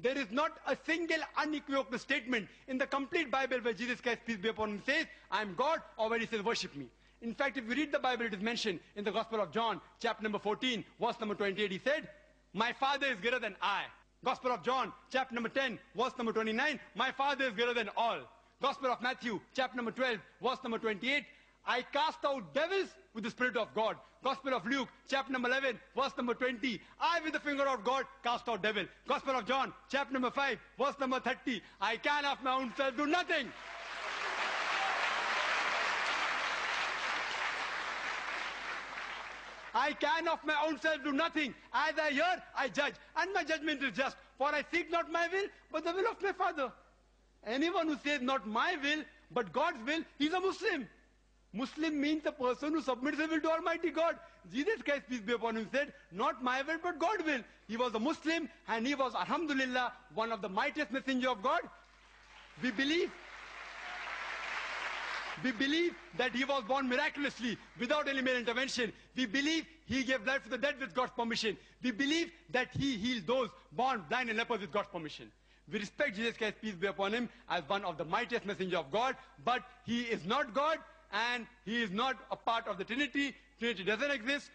There is not a single unequivocal statement in the complete Bible where Jesus Christ, peace be upon him, says, I am God, or where he says, worship me. In fact, if you read the Bible, it is mentioned in the Gospel of John, chapter number 14, verse number 28, he said, my Father is greater than I. Gospel of John, chapter number 10, verse number 29, my Father is greater than all. Gospel of Matthew, chapter number 12, verse number 28, I cast out devils with the Spirit of God. Gospel of Luke, chapter number 11, verse number 20. I, with the finger of God, cast out devil. Gospel of John, chapter number 5, verse number 30. I can of my own self do nothing. I can of my own self do nothing. As I hear, I judge. And my judgment is just. For I seek not my will, but the will of my Father. Anyone who says not my will, but God's will, he's a Muslim. Muslim means a person who submits his will to Almighty God. Jesus Christ, peace be upon him, said, not my will, but God will. He was a Muslim, and he was, alhamdulillah, one of the mightiest messengers of God. We believe that he was born miraculously, without any male intervention. We believe he gave life to the dead with God's permission. We believe that he healed those born blind and lepers with God's permission. We respect Jesus Christ, peace be upon him, as one of the mightiest messengers of God, but he is not God, and he is not a part of the Trinity. Trinity doesn't exist.